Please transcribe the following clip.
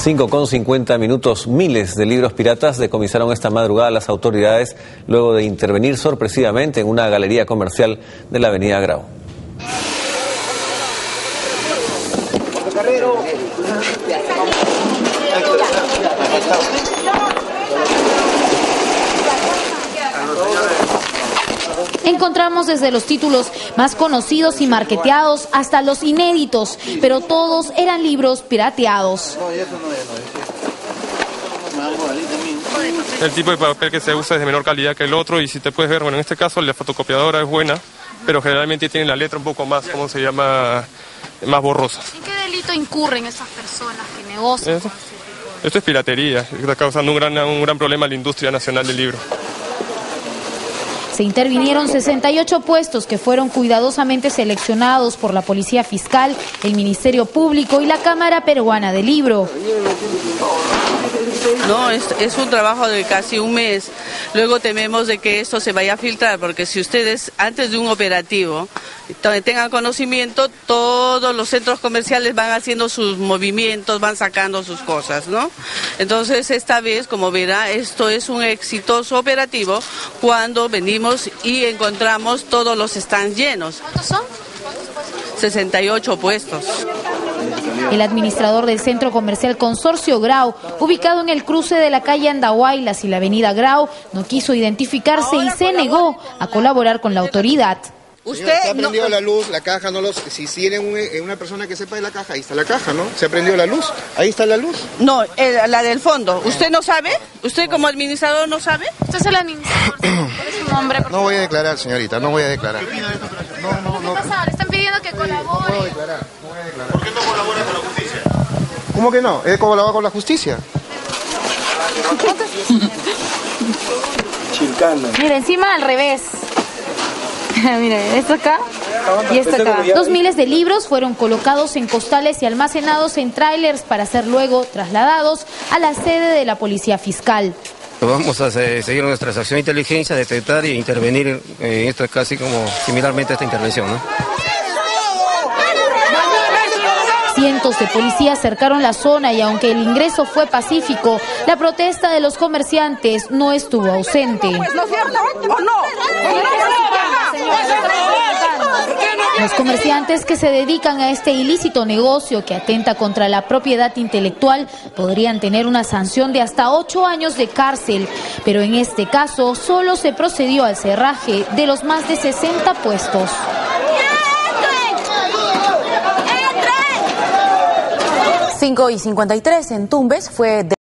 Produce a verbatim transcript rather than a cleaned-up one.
cinco con cincuenta minutos, miles de libros piratas decomisaron esta madrugada las autoridades luego de intervenir sorpresivamente en una galería comercial de la Avenida Grau. Encontramos desde los títulos más conocidos y marketeados hasta los inéditos, pero todos eran libros pirateados. El tipo de papel que se usa es de menor calidad que el otro y si te puedes ver, bueno, en este caso la fotocopiadora es buena, pero generalmente tiene la letra un poco más, ¿cómo se llama?, más borrosa. ¿En qué delito incurren esas personas que negocian? Esto, esto es piratería, está causando un gran, un gran problema a la industria nacional del libro. Se intervinieron sesenta y ocho puestos que fueron cuidadosamente seleccionados por la Policía Fiscal, el Ministerio Público y la Cámara Peruana del Libro. No, es, es un trabajo de casi un mes. Luego tememos de que esto se vaya a filtrar, porque si ustedes, antes de un operativo, tengan conocimiento, todos los centros comerciales van haciendo sus movimientos, van sacando sus cosas, ¿no? Entonces, esta vez, como verá, esto es un exitoso operativo cuando venimos y encontramos todos los stands llenos. ¿Cuántos son? sesenta y ocho puestos. El administrador del centro comercial Consorcio Grau, ubicado en el cruce de la calle Andahuaylas y la avenida Grau, no quiso identificarse y se negó a colaborar con la autoridad. Usted se ha prendido no... la luz, la caja, no los, si tienen un, una persona que sepa de la caja, ahí está la caja, ¿no? Se ha prendido la luz, ahí está la luz. No, el, la del fondo. ¿Usted no sabe? ¿Usted como administrador no sabe? ¿Usted es el administrador? ¿Cuál es su nombre? No voy a declarar, señorita, no voy a declarar. No, no, no. ¿Qué pasa? Le están pidiendo que colabore. No voy a declarar, no voy a declarar. ¿Por qué no colabora con la justicia? ¿Cómo que no? He colaborado con la justicia. Mira, encima al revés. Mira, esto acá y esto acá. Dos miles de libros fueron colocados en costales y almacenados en trailers para ser luego trasladados a la sede de la Policía Fiscal. Vamos a seguir nuestra acción de inteligencia, detectar e intervenir en esto casi como similarmente a esta intervención, ¿no? Cientos de policías cercaron la zona y aunque el ingreso fue pacífico, la protesta de los comerciantes no estuvo ausente. Los comerciantes que se dedican a este ilícito negocio que atenta contra la propiedad intelectual podrían tener una sanción de hasta ocho años de cárcel, pero en este caso solo se procedió al cerraje de los más de sesenta puestos. cinco y cincuenta y tres en Tumbes fue... de